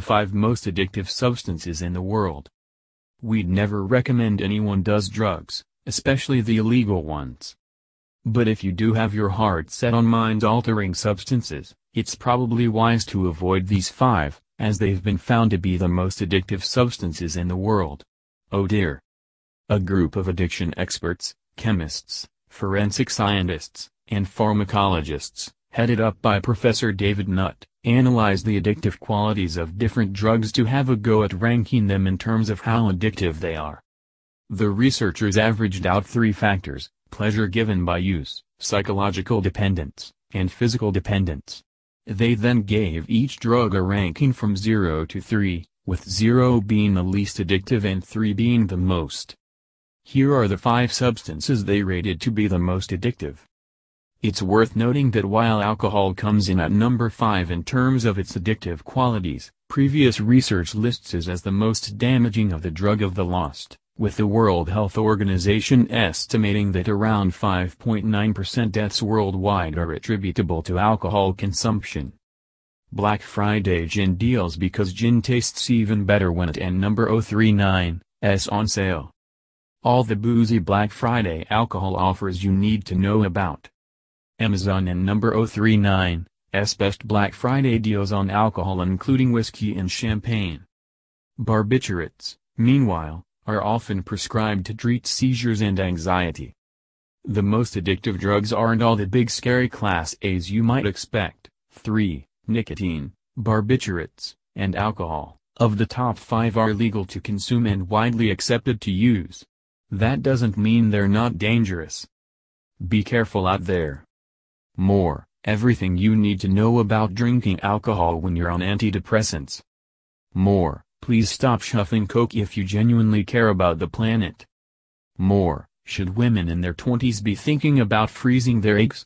the 5 most addictive substances in the world. We'd never recommend anyone does drugs, especially the illegal ones. But if you do have your heart set on mind-altering substances, it's probably wise to avoid these 5, as they've been found to be the most addictive substances in the world. Oh dear. A group of addiction experts, chemists, forensic scientists, and pharmacologists, headed up by Professor David Nutt, analyzed the addictive qualities of different drugs to have a go at ranking them in terms of how addictive they are. The researchers averaged out 3 factors: pleasure given by use, psychological dependence, and physical dependence. They then gave each drug a ranking from 0 to 3, with 0 being the least addictive and 3 being the most. Here are the 5 substances they rated to be the most addictive. It's worth noting that while alcohol comes in at number 5 in terms of its addictive qualities, previous research lists it as the most damaging of the drug of the lost, with the World Health Organization estimating that around 5.9% deaths worldwide are attributable to alcohol consumption. Black Friday gin deals, because gin tastes even better when it and number 039's on sale. All the boozy Black Friday alcohol offers you need to know about. Amazon and number 039's best Black Friday deals on alcohol, including whiskey and champagne. Barbiturates, meanwhile, are often prescribed to treat seizures and anxiety. The most addictive drugs aren't all the big scary class A's you might expect. 3. Nicotine, barbiturates, and alcohol, of the top 5, are legal to consume and widely accepted to use. That doesn't mean they're not dangerous. Be careful out there. More, everything you need to know about drinking alcohol when you're on antidepressants. More, please stop shuffling coke if you genuinely care about the planet. More, should women in their 20s be thinking about freezing their eggs?